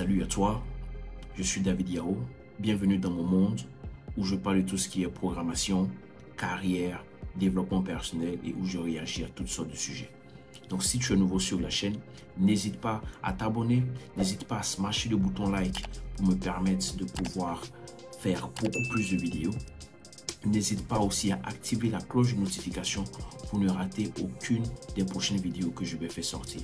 Salut à toi, je suis David Yao, bienvenue dans mon monde où je parle de tout ce qui est programmation, carrière, développement personnel et où je réagis à toutes sortes de sujets. Donc si tu es nouveau sur la chaîne, n'hésite pas à t'abonner, n'hésite pas à smasher le bouton like pour me permettre de pouvoir faire beaucoup plus de vidéos. N'hésite pas aussi à activer la cloche de notification pour ne rater aucune des prochaines vidéos que je vais faire sortir.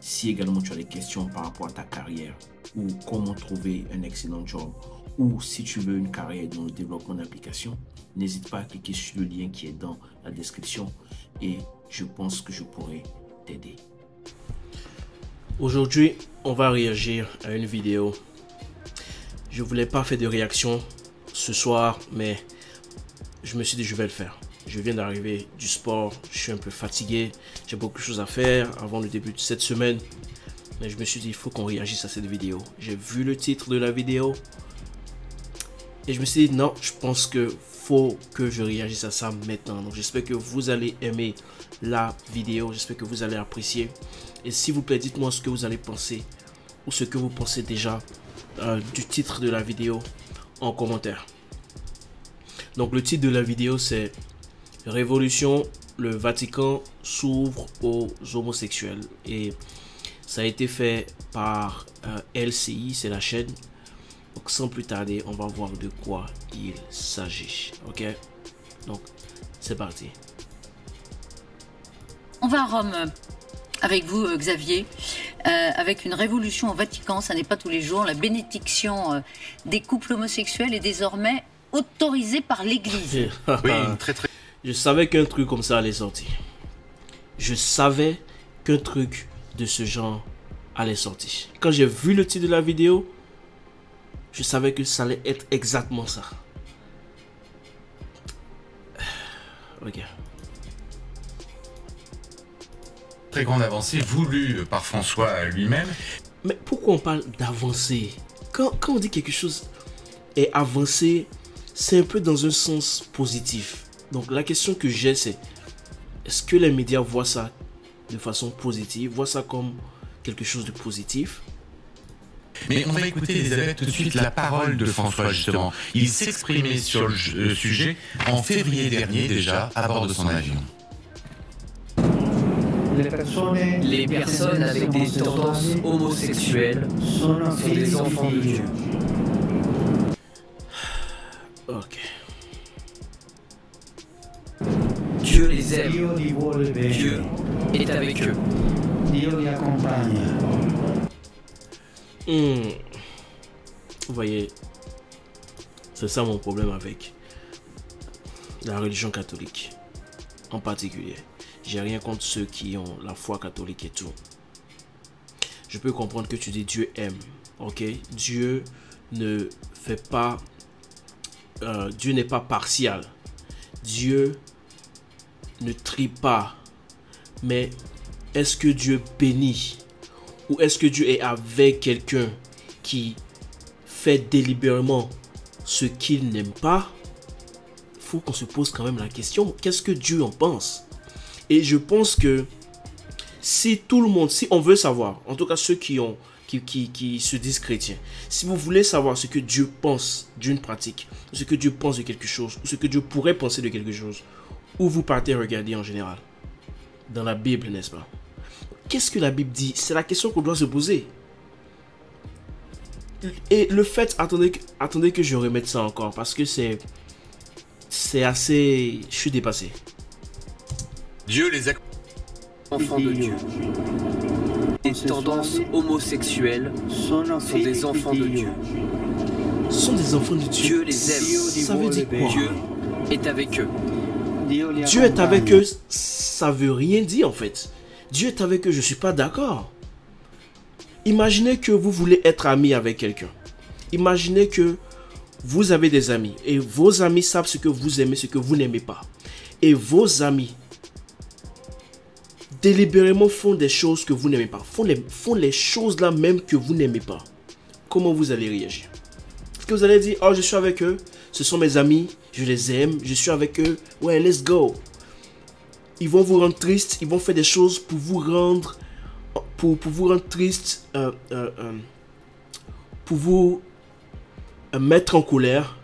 Si également tu as des questions par rapport à ta carrière ou comment trouver un excellent job ou si tu veux une carrière dans le développement d'applications, n'hésite pas à cliquer sur le lien qui est dans la description et je pense que je pourrai t'aider. Aujourd'hui, on va réagir à une vidéo. Je voulais pas faire de réaction ce soir, mais je me suis dit je vais le faire. Je viens d'arriver du sport, je suis un peu fatigué, j'ai beaucoup de choses à faire avant le début de cette semaine. Mais je me suis dit il faut qu'on réagisse à cette vidéo. J'ai vu le titre de la vidéo et je me suis dit non, je pense que faut que je réagisse à ça maintenant. Donc j'espère que vous allez aimer la vidéo, j'espère que vous allez apprécier. Et s'il vous plaît, dites-moi ce que vous allez penser ou ce que vous pensez déjà du titre de la vidéo en commentaire. Donc le titre de la vidéo c'est « Révolution, le Vatican s'ouvre aux homosexuels » et ça a été fait par LCI, c'est la chaîne. Donc sans plus tarder, on va voir de quoi il s'agit, ok? Donc c'est parti. On va à Rome avec vous Xavier, avec une révolution au Vatican, ça n'est pas tous les jours, la bénédiction des couples homosexuels est désormais autorisé par l'Église. Oui, très. Je savais qu'un truc comme ça allait sortir. Je savais qu'un truc de ce genre allait sortir. Quand j'ai vu le titre de la vidéo, je savais que ça allait être exactement ça. Ok. Très grande avancée voulue par François lui-même. Mais pourquoi on parle d'avancée? Quand on dit quelque chose est avancé, c'est un peu dans un sens positif. Donc la question que j'ai c'est, est-ce que les médias voient ça de façon positive, voient ça comme quelque chose de positif? Mais on va écouter Elisabeth tout de suite la parole de François justement. Il s'exprimait sur le sujet en février dernier déjà à bord de son avion. Les personnes avec des tendances homosexuelles sont des enfants de Dieu. Ok. Dieu les aime. Dieu est avec eux. Dieu les accompagne. Vous voyez, c'est ça mon problème avec la religion catholique en particulier. J'ai rien contre ceux qui ont la foi catholique et tout. Je peux comprendre que tu dis Dieu aime. Ok, Dieu ne fait pas. Dieu n'est pas partial. Dieu ne trie pas. Mais est-ce que Dieu bénit? Ou est-ce que Dieu est avec quelqu'un qui fait délibérément ce qu'il n'aime pas? Il faut qu'on se pose quand même la question. Qu'est-ce que Dieu en pense? Et je pense que si tout le monde, si on veut savoir, en tout cas ceux qui se disent chrétiens. Si vous voulez savoir ce que Dieu pense d'une pratique, ce que Dieu pense de quelque chose, ou ce que Dieu pourrait penser de quelque chose, où vous partez regarder en général? Dans la Bible, n'est-ce pas? Qu'est-ce que la Bible dit? C'est la question qu'on doit se poser. Et le fait, attendez que je remette ça encore, parce que c'est assez... Je suis dépassé. Dieu les a... Enfants de Dieu. Les tendances homosexuelles sont des enfants de Dieu. Sont des enfants de Dieu. Dieu les aime. Ça veut dire quoi? Dieu est avec eux. Dieu est avec eux, ça veut rien dire en fait. Dieu est avec eux, je suis pas d'accord. Imaginez que vous voulez être ami avec quelqu'un. Imaginez que vous avez des amis et vos amis savent ce que vous aimez, ce que vous n'aimez pas. Et vos amis délibérément font des choses que vous n'aimez pas. Font les choses là même que vous n'aimez pas. Comment vous allez réagir? Est-ce que vous allez dire, oh je suis avec eux, ce sont mes amis, je les aime, je suis avec eux, ouais let's go. Ils vont vous rendre triste, ils vont faire des choses pour vous rendre triste, pour vous mettre en colère,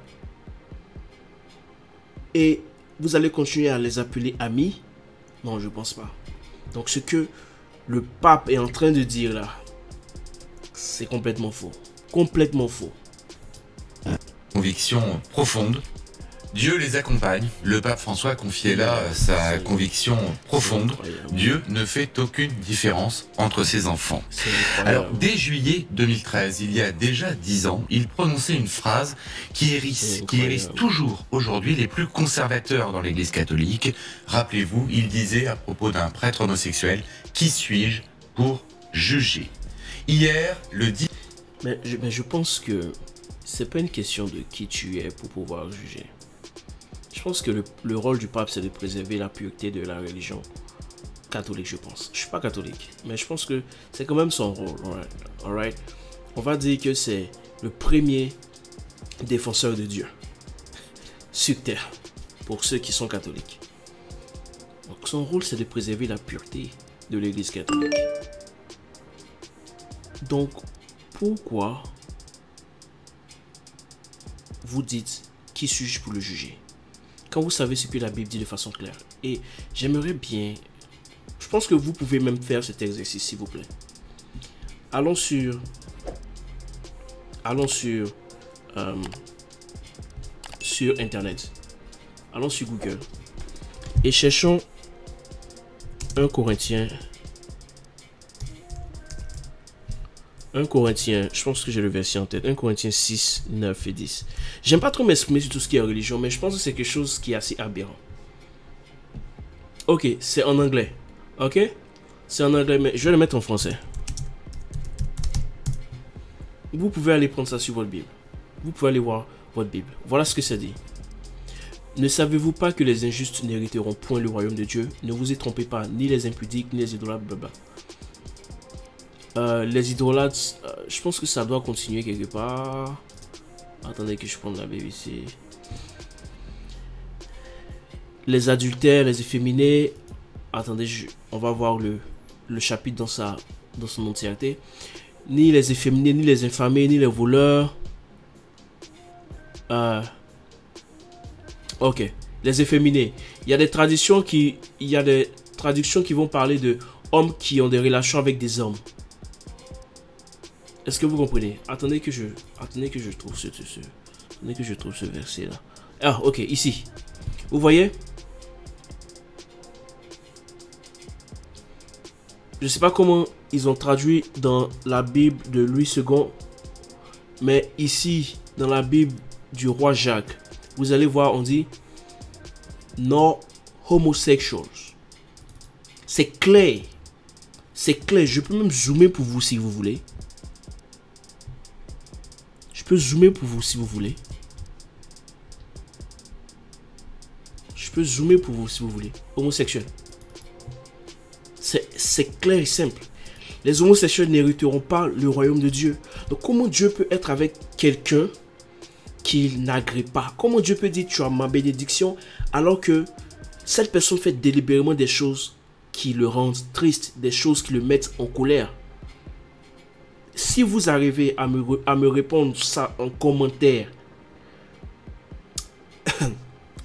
et vous allez continuer à les appeler amis? Non, je ne pense pas. Donc ce que le pape est en train de dire là, c'est complètement faux. Complètement faux. Conviction profonde. Dieu les accompagne. Le pape François confiait là sa conviction profonde. Dieu ne fait aucune différence entre ses enfants. Alors, dès juillet 2013, il y a déjà 10 ans, il prononçait une phrase qui hérisse toujours aujourd'hui les plus conservateurs dans l'Église catholique. Rappelez-vous, il disait à propos d'un prêtre homosexuel, « Qui suis-je pour juger ?» Hier, le 10... Mais je pense que c'est pas une question de qui tu es pour pouvoir juger. Je pense que le rôle du pape, c'est de préserver la pureté de la religion catholique, je pense. Je suis pas catholique, mais je pense que c'est quand même son rôle. Alright? On va dire que c'est le premier défenseur de Dieu sur terre, pour ceux qui sont catholiques. Donc son rôle, c'est de préserver la pureté de l'Église catholique. Donc, pourquoi vous dites « Qui suis-je pour le juger ?» quand vous savez ce que la Bible dit de façon claire. Et j'aimerais bien... Je pense que vous pouvez même faire cet exercice, s'il vous plaît. Allons sur... sur Internet. Allons sur Google. Et cherchons 1 Corinthiens, je pense que j'ai le verset en tête, 1 Corinthiens 6, 9 et 10. J'aime pas trop m'exprimer sur tout ce qui est religion, mais je pense que c'est quelque chose qui est assez aberrant. Ok, c'est en anglais. Ok? C'est en anglais, mais je vais le mettre en français. Vous pouvez aller prendre ça sur votre Bible. Vous pouvez aller voir votre Bible. Voilà ce que ça dit. Ne savez-vous pas que les injustes n'hériteront point le royaume de Dieu? Ne vous y trompez pas, ni les impudiques, ni les idolâtres, blabla. Les idolâtres, je pense que ça doit continuer quelque part. Attendez que je prenne la BBC. Les adultères, les efféminés. Attendez, on va voir le chapitre dans son entièreté. Ni les efféminés, ni les infamés, ni les voleurs. Ok, les efféminés. Il y a des traductions qui vont parler de hommes qui ont des relations avec des hommes. Est-ce que vous comprenez? Attendez que je trouve ce verset là. Ah, ok, ici. Vous voyez? Je ne sais pas comment ils ont traduit dans la Bible de Louis Segond, mais ici, dans la Bible du roi Jacques, vous allez voir, on dit non homosexuels. C'est clair. C'est clair. Je peux même zoomer pour vous si vous voulez. Homosexuel. C'est clair et simple. Les homosexuels n'hériteront pas le royaume de Dieu. Donc comment Dieu peut être avec quelqu'un qu'il n'agrée pas? Comment Dieu peut dire tu as ma bénédiction alors que cette personne fait délibérément des choses qui le rendent triste, des choses qui le mettent en colère? Si vous arrivez à me répondre ça en commentaire,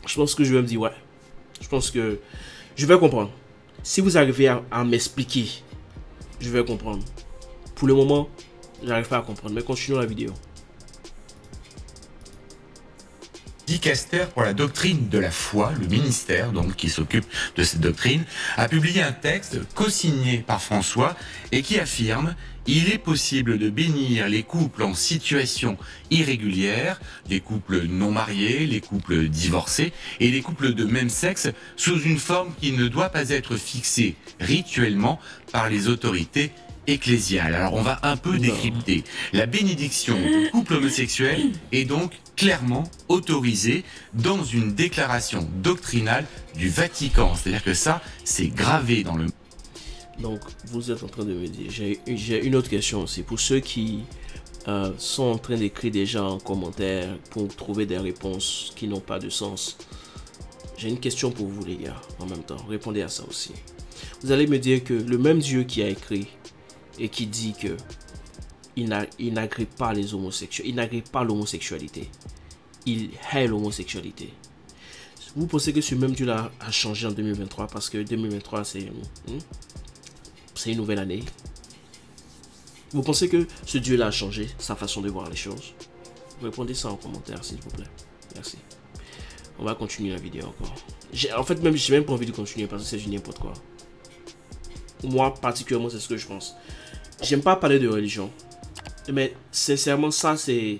je pense que je vais me dire ouais. Je pense que je vais comprendre. Si vous arrivez à m'expliquer, je vais comprendre. Pour le moment, j'arrive pas à comprendre. Mais continuons la vidéo. Dicastère pour la doctrine de la foi, le ministère donc qui s'occupe de cette doctrine, a publié un texte co-signé par François et qui affirme « Il est possible de bénir les couples en situation irrégulière, les couples non mariés, les couples divorcés et les couples de même sexe sous une forme qui ne doit pas être fixée rituellement par les autorités ecclésiales. » Alors on va un peu décrypter. La bénédiction du couple homosexuel est donc clairement autorisé dans une déclaration doctrinale du Vatican. C'est-à-dire que ça, c'est gravé dans le... Donc, vous êtes en train de me dire... J'ai une autre question aussi. Pour ceux qui sont en train d'écrire déjà en commentaire pour trouver des réponses qui n'ont pas de sens, j'ai une question pour vous, les gars, en même temps. Répondez à ça aussi. Vous allez me dire que le même Dieu qui a écrit et qui dit que il n'agrée pas les homosexuels, il n'agrée pas l'homosexualité. Il hait l'homosexualité. Vous pensez que ce même Dieu là a changé en 2023 parce que 2023 c'est une nouvelle année. Vous pensez que ce Dieu là a changé sa façon de voir les choses? Répondez ça en commentaire s'il vous plaît. Merci. On va continuer la vidéo encore. En fait, même j'ai même pas envie de continuer parce que c'est du n'importe quoi. Moi particulièrement, c'est ce que je pense. J'aime pas parler de religion, mais sincèrement ça c'est,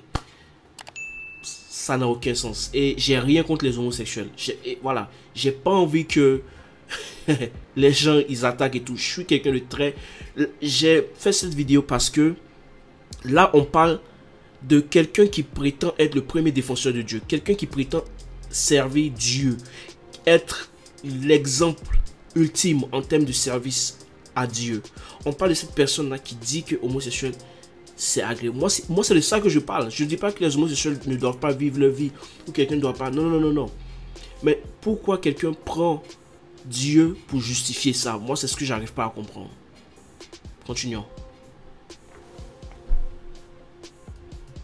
ça n'a aucun sens. Et j'ai rien contre les homosexuels. Voilà, j'ai pas envie que les gens ils attaquent et tout. Je suis quelqu'un de très... J'ai fait cette vidéo parce que là on parle de quelqu'un qui prétend être le premier défenseur de Dieu, quelqu'un qui prétend servir Dieu, être l'exemple ultime en termes de service à Dieu. On parle de cette personne là qui dit que homosexuel c'est agréable. Moi c'est de ça que je parle. Je ne dis pas que les homosexuels ne doivent pas vivre leur vie ou quelqu'un ne doit pas. Non, non, non, non. Mais pourquoi quelqu'un prend Dieu pour justifier ça? Moi, c'est ce que j'arrive pas à comprendre. Continuons.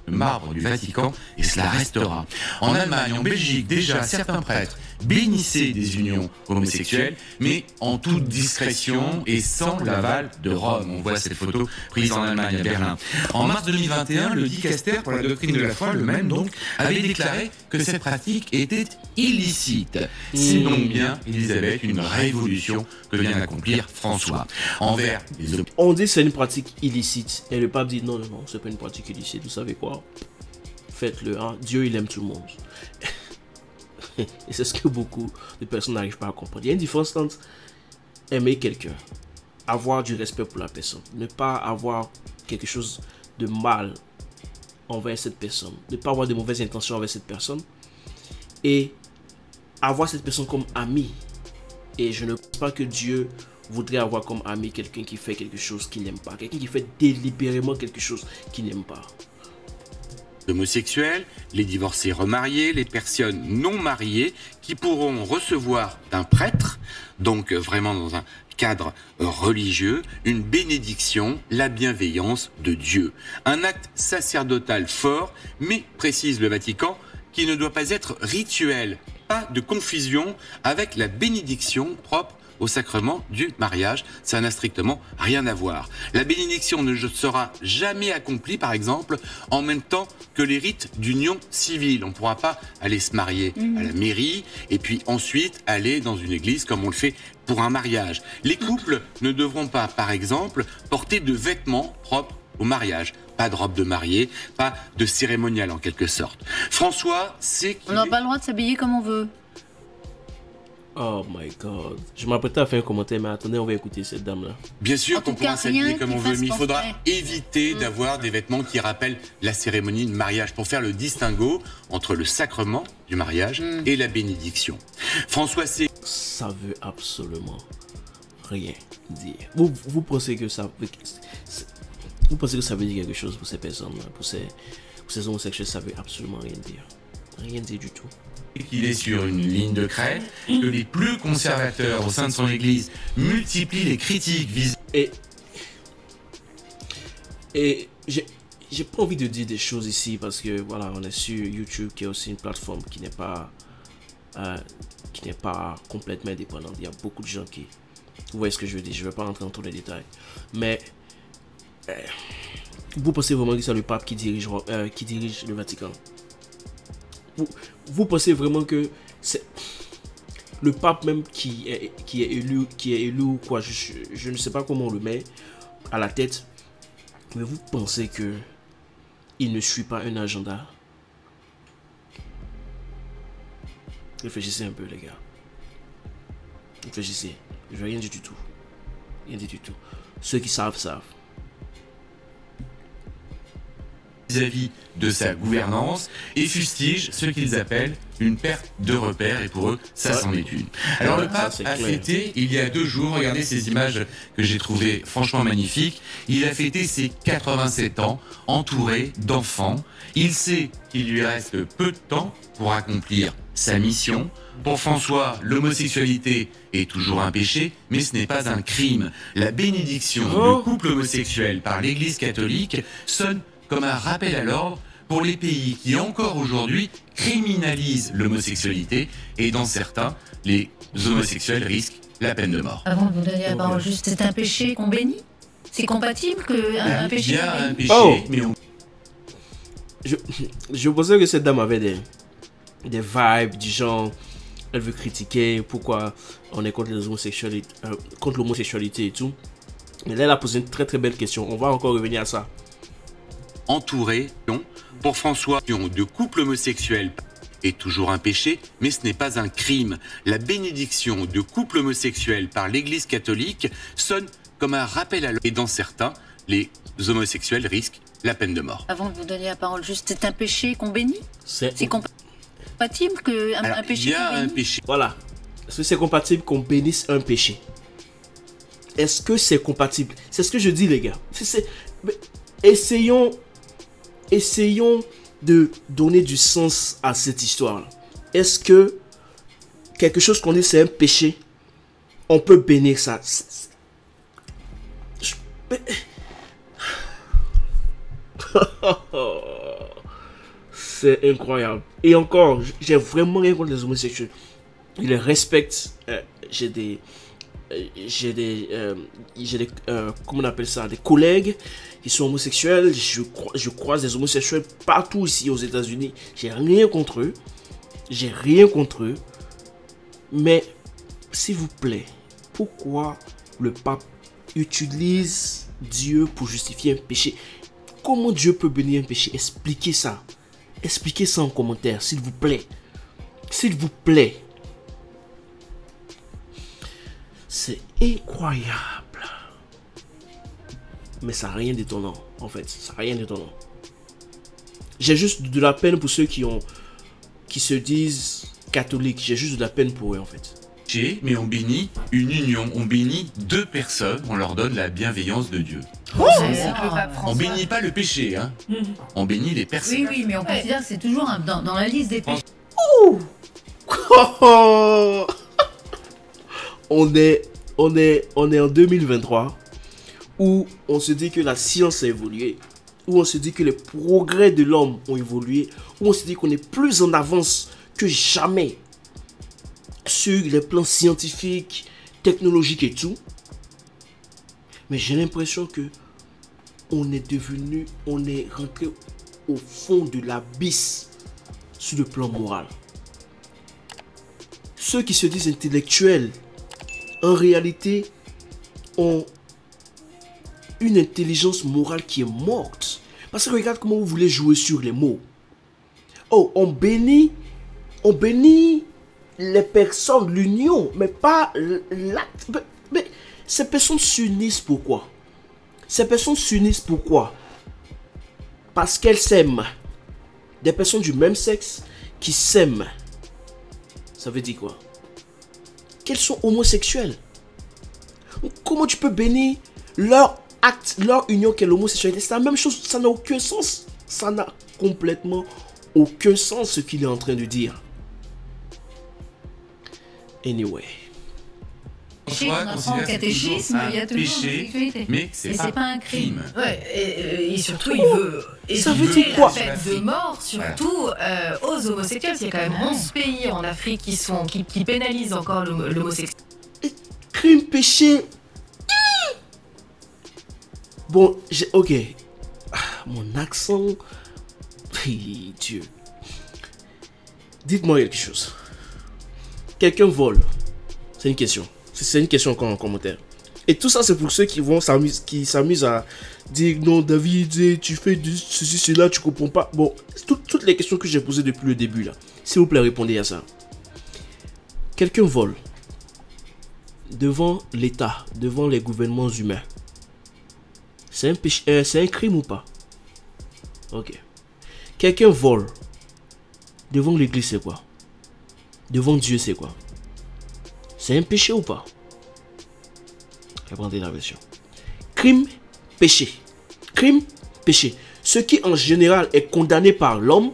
Le marbre du Vatican, et cela restera. En Allemagne, en Belgique, déjà, certains prêtres bénissaient des unions homosexuelles, mais en toute discrétion et sans l'aval de Rome. On voit cette photo prise en Allemagne, à Berlin. En mars 2021, le Dicastère pour la doctrine de la foi, le même donc, avait déclaré que cette pratique était illicite. C'est donc bien, Elisabeth, une révolution que vient d'accomplir François. Envers les... On dit c'est une pratique illicite, et le pape dit non, non, non, c'est pas une pratique illicite, vous savez quoi? Faites-le, hein? Dieu, il aime tout le monde. Et c'est ce que beaucoup de personnes n'arrivent pas à comprendre. Il y a une différence entre aimer quelqu'un, avoir du respect pour la personne, ne pas avoir quelque chose de mal envers cette personne, ne pas avoir de mauvaises intentions envers cette personne, et avoir cette personne comme ami. Et je ne pense pas que Dieu voudrait avoir comme ami quelqu'un qui fait quelque chose qu'il n'aime pas, quelqu'un qui fait délibérément quelque chose qu'il n'aime pas. Homosexuels, les divorcés remariés, les personnes non mariées qui pourront recevoir d'un prêtre, donc vraiment dans un cadre religieux, une bénédiction, la bienveillance de Dieu. Un acte sacerdotal fort, mais précise le Vatican, qui ne doit pas être rituel, pas de confusion avec la bénédiction propre au sacrement du mariage, ça n'a strictement rien à voir. La bénédiction ne sera jamais accomplie, par exemple, en même temps que les rites d'union civile. On ne pourra pas aller se marier à la mairie et puis ensuite aller dans une église comme on le fait pour un mariage. Les couples ne devront pas, par exemple, porter de vêtements propres au mariage. Pas de robe de mariée, pas de cérémonial en quelque sorte. François, c'est qu'il... On n'a pas le droit de s'habiller comme on veut. Oh my God. Je m'apprêtais à faire un commentaire, mais attendez, on va écouter cette dame-là. Bien sûr qu'on pourra s'habiller comme on veut, mais il faudra éviter d'avoir des vêtements qui rappellent la cérémonie de mariage pour faire le distinguo entre le sacrement du mariage et la bénédiction. François, c'est... Ça veut absolument rien dire. Vous pensez que ça... Vous pensez que ça veut dire quelque chose pour ces personnes-là, pour ces homosexuels? Ça veut absolument rien dire. Rien dire du tout. Qu'il est sur une ligne de crête, que les plus conservateurs au sein de son église multiplient les critiques vis... Et j'ai pas envie de dire des choses ici parce que voilà, on est sur YouTube qui est aussi une plateforme qui n'est pas complètement indépendante. Il y a beaucoup de gens qui... Vous voyez ce que je veux dire, je vais pas rentrer dans tous les détails. Mais vous pensez vraiment que c'est le pape qui dirige le Vatican? Vous pensez vraiment que c'est le pape même qui est élu ou quoi? Je ne sais pas comment on le met à la tête, mais vous pensez que il ne suit pas un agenda? Réfléchissez un peu les gars, réfléchissez. Je vais rien dire du tout, rien dire du tout. Ceux qui savent savent. vis-à-vis de sa gouvernance et fustige ce qu'ils appellent une perte de repères, et pour eux, ça s'en est une. Alors le pape a fêté, il y a 2 jours, regardez ces images que j'ai trouvées franchement magnifiques, il a fêté ses 87 ans, entouré d'enfants. Il sait qu'il lui reste peu de temps pour accomplir sa mission. Pour François, l'homosexualité est toujours un péché, mais ce n'est pas un crime. La bénédiction du couple homosexuel par l'Église catholique sonne comme un rappel à l'ordre pour les pays qui encore aujourd'hui criminalisent l'homosexualité, et dans certains, les homosexuels risquent la peine de mort. Avant de vous donner la parole, juste, c'est un péché qu'on bénit? C'est compatible qu'un péché... Il y a un péché, mais on... Je pensais que cette dame avait des vibes du genre, elle veut critiquer pourquoi on est contre l'homosexualité et tout. Mais là, elle a posé une très très belle question, on va encore revenir à ça. Entouré, pour François, de couple homosexuel est toujours un péché, mais ce n'est pas un crime. La bénédiction de couple homosexuel par l'Église catholique sonne comme un rappel à l'ordre. Et dans certains, les homosexuels risquent la peine de mort. Avant de vous donner la parole, juste, c'est un péché qu'on bénit? C'est compatible qu'un péché qu'on bénisse? Voilà. Est-ce que c'est compatible qu'on bénisse un péché? Est-ce que c'est compatible? C'est ce que je dis, les gars. Essayons de donner du sens à cette histoire. Est-ce que quelque chose qu'on dit c'est un péché, on peut bénir ça? C'est incroyable. Et encore, j'ai vraiment rien contre les homosexuels. Ils les respectent. J'ai des comment on appelle ça, des collègues qui sont homosexuels. Je croise des homosexuels partout ici aux États-Unis. J'ai rien contre eux. Mais s'il vous plaît, pourquoi le pape utilise Dieu pour justifier un péché? Comment Dieu peut bénir un péché? Expliquez ça. Expliquez ça en commentaire, s'il vous plaît. S'il vous plaît. C'est incroyable. Mais ça n'a rien d'étonnant, en fait. Ça n'a rien d'étonnant. J'ai juste de la peine pour ceux qui se disent catholiques. J'ai juste de la peine pour eux, en fait. Mais on bénit une union, on bénit 2 personnes, on leur donne la bienveillance de Dieu. On bénit pas le péché, hein. On bénit les personnes. Oui, oui, mais on considère que c'est toujours dans la liste des péchés. On est en 2023 où on se dit que la science a évolué, où on se dit que les progrès de l'homme ont évolué, où on se dit qu'on est plus en avance que jamais sur les plans scientifiques, technologiques et tout. Mais j'ai l'impression que on est rentré au fond de l'abysse sur le plan moral. Ceux qui se disent intellectuels, en réalité, ont une intelligence morale qui est morte. Parce que regarde comment vous voulez jouer sur les mots. Oh, on bénit les personnes, l'union, mais pas l'acte. Mais ces personnes s'unissent pourquoi? Ces personnes s'unissent pourquoi? Parce qu'elles s'aiment. Des personnes du même sexe qui s'aiment. Ça veut dire quoi? Qu'elles sont homosexuelles. Comment tu peux bénir leur acte, leur union qu'est l'homosexualité? C'est la même chose, ça n'a aucun sens. Ça n'a complètement aucun sens ce qu'il est en train de dire. Anyway. François considère que c'est un péché, mais c'est pas un crime. Ouais, et surtout il veut... Et ça veut dire quoi? La peine de mort, surtout aux homosexuels. Il y a quand même 11 pays en Afrique qui pénalisent encore l'homosexuel. Crime, péché. Bon, ok. Mon accent. Dieu. Dites-moi quelque chose. Quelqu'un vole. C'est une question. C'est une question encore en commentaire. Et tout ça, c'est pour ceux qui s'amusent à dire non, David, tu fais ceci, cela, tu comprends pas. Bon, toutes les questions que j'ai posées depuis le début là. S'il vous plaît, répondez à ça. Quelqu'un vole devant l'État, devant les gouvernements humains. C'est un péché, c'est un crime ou pas? Ok. Quelqu'un vole. Devant l'église, c'est quoi? Devant Dieu, c'est quoi? C'est un péché ou pas? Répondez la question. Crime, péché. Crime, péché. Ce qui en général est condamné par l'homme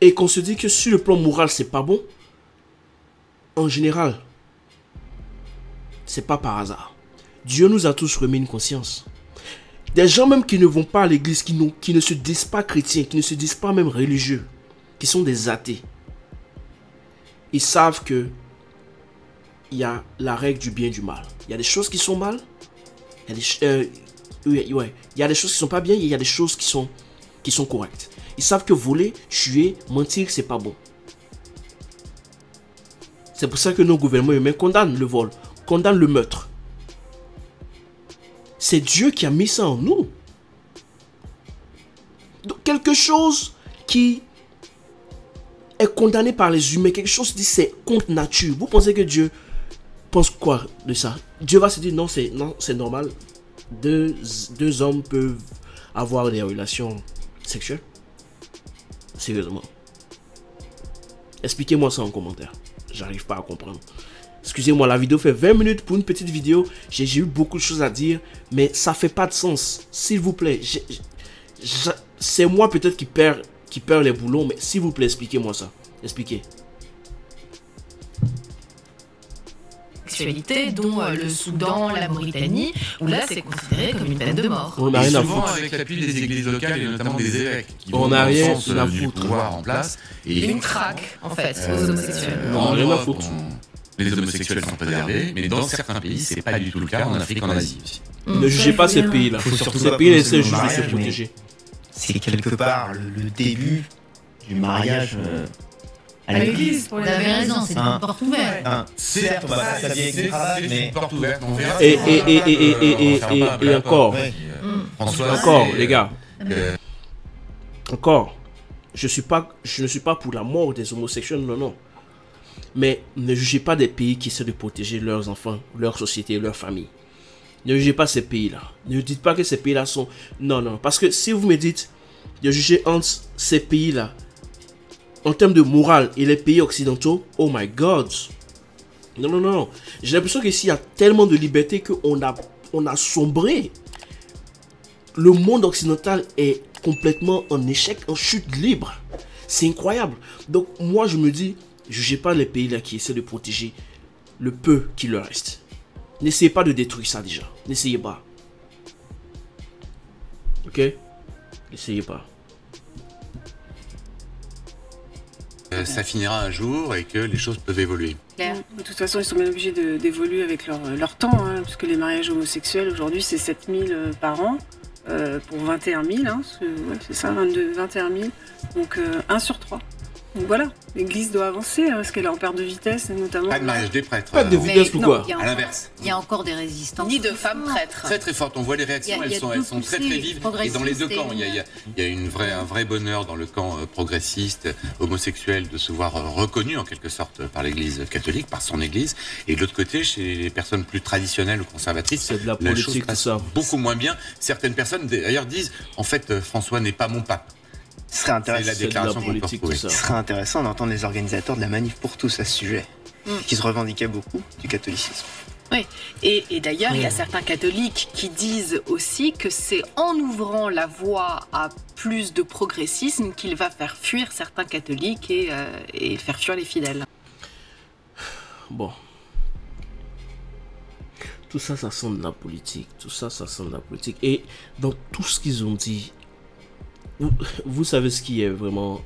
et qu'on se dit que sur le plan moral, c'est pas bon, en général, c'est pas par hasard. Dieu nous a tous remis une conscience. Des gens même qui ne vont pas à l'église, qui ne se disent pas chrétiens, qui ne se disent pas même religieux, qui sont des athées, ils savent que il y a la règle du bien et du mal. Il y a des choses qui sont mal, il y a des choses qui sont pas bien, il y a des choses qui sont correctes. Ils savent que voler, tuer, mentir, c'est pas bon. C'est pour ça que nos gouvernements humains condamnent le vol, condamnent le meurtre. C'est Dieu qui a mis ça en nous. Donc, quelque chose qui est condamné par les humains, quelque chose qui dit c'est contre nature. Vous pensez que Dieu pense quoi de ça? Dieu va se dire non, c'est normal. Deux hommes peuvent avoir des relations sexuelles. Sérieusement. Expliquez-moi ça en commentaire. J'arrive pas à comprendre. Excusez-moi, la vidéo fait 20 minutes pour une petite vidéo. J'ai eu beaucoup de choses à dire, mais ça fait pas de sens. S'il vous plaît, c'est moi peut-être qui perd les boulons, mais s'il vous plaît, expliquez-moi ça. Expliquez. Dont le Soudan, la Mauritanie, où là c'est considéré comme une peine de mort. On n'a rien à foutre. Avec l'appui des églises locales et notamment des évêques, qui on n'a rien à foutre. En place et une traque en fait aux homosexuels. Non, rien à foutre. Les homosexuels sont préservés, mais dans certains pays, c'est pas du tout le cas, en Afrique, en Asie aussi. Ne jugez pas ces pays-là. Ces pays essaient juste de se protéger. C'est quelque part le début du mariage. À l'église, vous avez raison, c'est une porte ouverte. Certes, on va pas s'habiller avec des cravates, mais une porte ouverte, on verra. Et encore, les gars, encore, je ne suis pas pour la mort des homosexuels, non, non. Mais ne jugez pas des pays qui essaient de protéger leurs enfants, leur société, leur famille. Ne jugez pas ces pays-là. Ne dites pas que ces pays-là sont... Non, non, parce que si vous me dites de juger entre ces pays-là, en termes de morale et les pays occidentaux, oh my god. Non, non, non. J'ai l'impression qu'ici, il y a tellement de liberté qu'on a sombré. Le monde occidental est complètement en échec, en chute libre. C'est incroyable. Donc, moi, je me dis, jugez pas les pays là qui essaient de protéger le peu qui leur reste. N'essayez pas de détruire ça déjà. N'essayez pas. Ok? N'essayez pas. Ça finira un jour et que les choses peuvent évoluer. De toute façon, ils sont bien obligés d'évoluer avec leur temps, hein, parce que les mariages homosexuels, aujourd'hui, c'est 7000 par an pour 21 000. Hein, c'est ouais, ça, 21 000. Donc, 1 sur 3. Donc voilà, l'Église doit avancer, parce qu'elle est en perte de vitesse, notamment... Pas de mariage des prêtres. Pas de vitesse ou quoi? À l'inverse. Il y a encore des résistances. Ni de femmes prêtres. Très très fortes, on voit les réactions, elles sont très très vives. Et dans les deux camps, il y a un vrai bonheur dans le camp progressiste, homosexuel, de se voir reconnu en quelque sorte par l'Église catholique, par son Église. Et de l'autre côté, chez les personnes plus traditionnelles ou conservatrices, c'est de la politique, tout ça. Beaucoup moins bien. Certaines personnes d'ailleurs disent, en fait, François n'est pas mon pape. Ce serait intéressant d'entendre les organisateurs de la manif pour tous à ce sujet, qui se revendiquaient beaucoup du catholicisme. Oui, et d'ailleurs, il y a certains catholiques qui disent aussi que c'est en ouvrant la voie à plus de progressisme qu'il va faire fuir certains catholiques et faire fuir les fidèles. Bon. Tout ça, ça sent de la politique. Tout ça, ça sent de la politique. Et dans tout ce qu'ils ont dit, vous savez ce qui est vraiment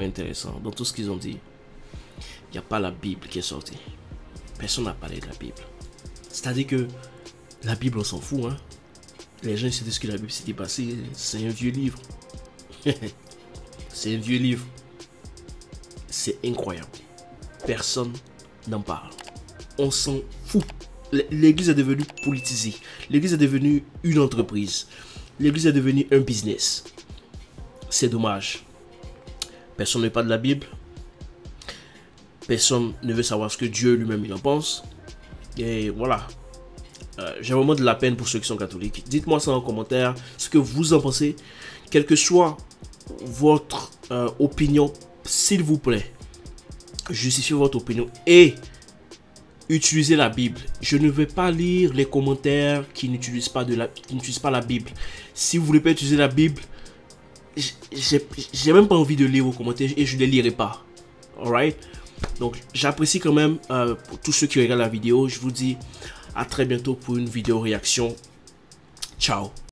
intéressant dans tout ce qu'ils ont dit. Il n'y a pas la Bible qui est sortie. Personne n'a parlé de la Bible. C'est-à-dire que la Bible, on s'en fout. Hein? Les gens se disent que la Bible s'est dépassée. C'est un vieux livre. C'est un vieux livre. C'est incroyable. Personne n'en parle. On s'en fout. L'Église est devenue politisée. L'Église est devenue une entreprise. L'église est devenue un business. C'est dommage. Personne ne parle de la Bible. Personne ne veut savoir ce que Dieu lui-même il en pense. Et voilà. J'ai vraiment de la peine pour ceux qui sont catholiques. Dites-moi ça en commentaire, ce que vous en pensez. Quelle que soit votre opinion, s'il vous plaît, justifiez votre opinion et utilisez la Bible. Je ne vais pas lire les commentaires qui n'utilisent pas, la Bible. Si vous voulez pas utiliser la Bible, j'ai même pas envie de lire vos commentaires et je ne les lirai pas. Alright? Donc j'apprécie quand même pour tous ceux qui regardent la vidéo. Je vous dis à très bientôt pour une vidéo réaction. Ciao!